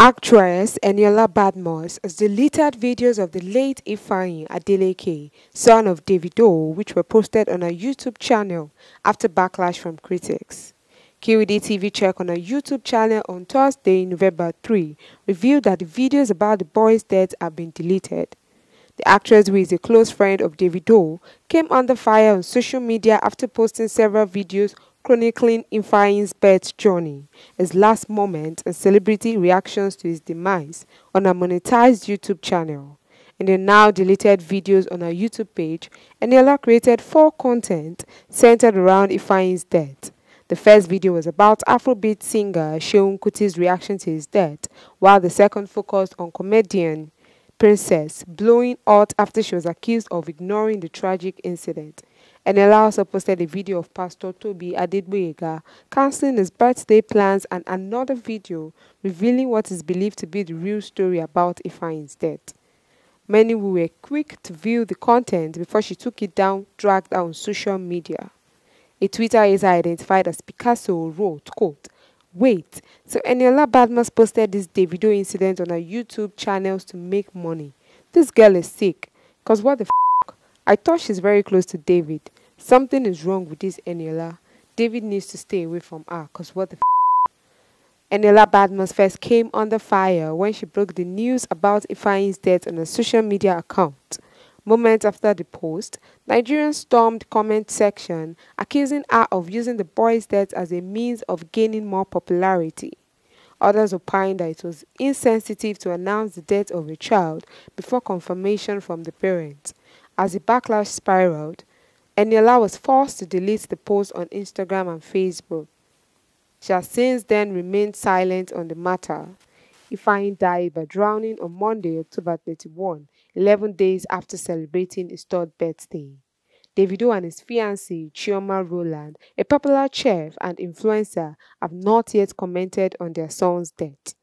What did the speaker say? Actress Eniola Badmus has deleted videos of the late Ifeanyi Adeleke, son of Davido, which were posted on her YouTube channel after backlash from critics. QED TV check on her YouTube channel on Thursday, November 3, revealed that the videos about the boy's death have been deleted. The actress, who is a close friend of Davido, came under fire on social media after posting several videos chronicling Ifeanyi's birth journey, his last moments, and celebrity reactions to his demise on her monetized YouTube channel. In the now deleted videos on her YouTube page, Eniola created four content centered around Ifeanyi's death. The first video was about Afrobeat singer Seun Kuti's reaction to his death, while the second focused on comedian Princess blowing out after she was accused of ignoring the tragic incident. Eniola also posted a video of Pastor Toby Adedigba cancelling his birthday plans and another video revealing what is believed to be the real story about Ifeanyi's death. Many were quick to view the content before she took it down, dragged out on social media. A Twitter user identified as Picasso wrote, quote, "Wait, so Eniola Badmus posted this Davido incident on her YouTube channels to make money. This girl is sick, cause what the f***? I thought she's very close to David. Something is wrong with this Eniola. David needs to stay away from her, cause what the f***? Eniola Badmus first came under fire when she broke the news about Ifeanyi's death on her social media account. Moments after the post, Nigerians stormed the comment section, accusing her of using the boy's death as a means of gaining more popularity. Others opined that it was insensitive to announce the death of a child before confirmation from the parents. As the backlash spiraled, Eniola was forced to delete the post on Instagram and Facebook. She has since then remained silent on the matter. Ifeanyi died by drowning on Monday, October 31, 11 days after celebrating his third birthday. Davido and his fiancée, Chioma Roland, a popular chef and influencer, have not yet commented on their son's death.